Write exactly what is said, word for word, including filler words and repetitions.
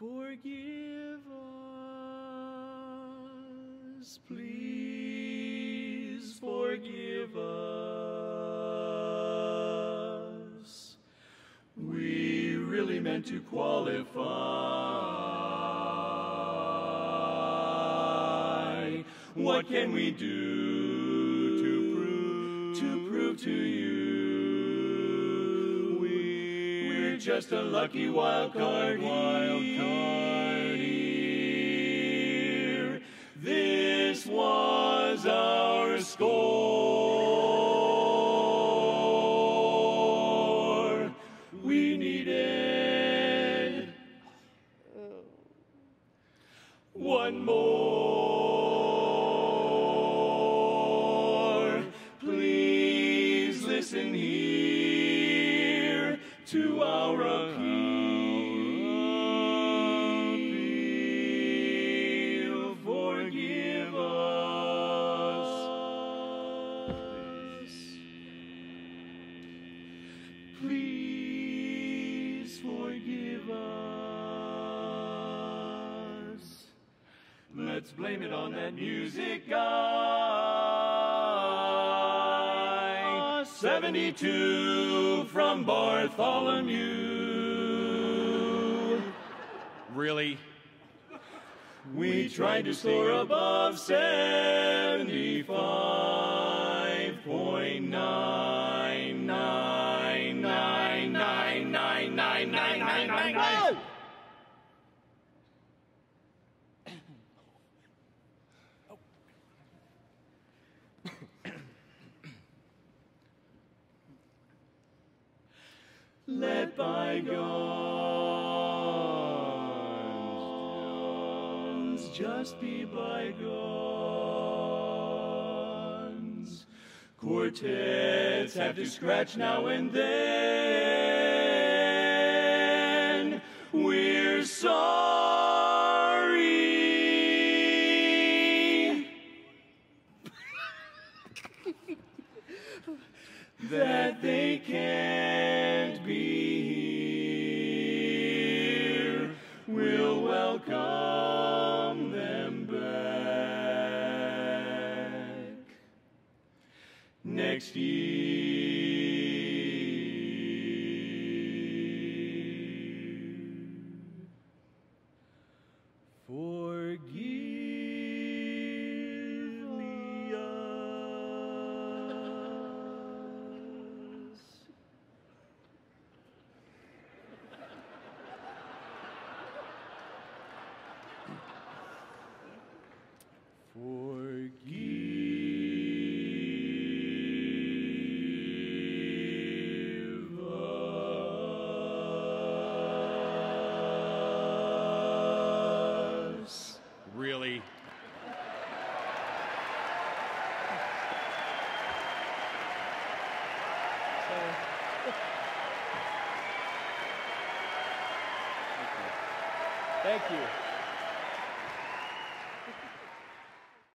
Forgive us, please forgive us. We really meant to qualify. What can we do to prove, to prove to you? We, we're just a lucky wild card, wild card. This was our score. We needed one more. Please listen here to our appeal. Please forgive us. Let's blame it on that music guy. seventy-two from Bartholomew. Really? We tried to score above seventy-five point nine nine. No! Let bygones just be bygones. Quartets have to scratch now and then. We're sorry that they can't be here. We'll welcome them back next year. Really? Thank you. Thank you.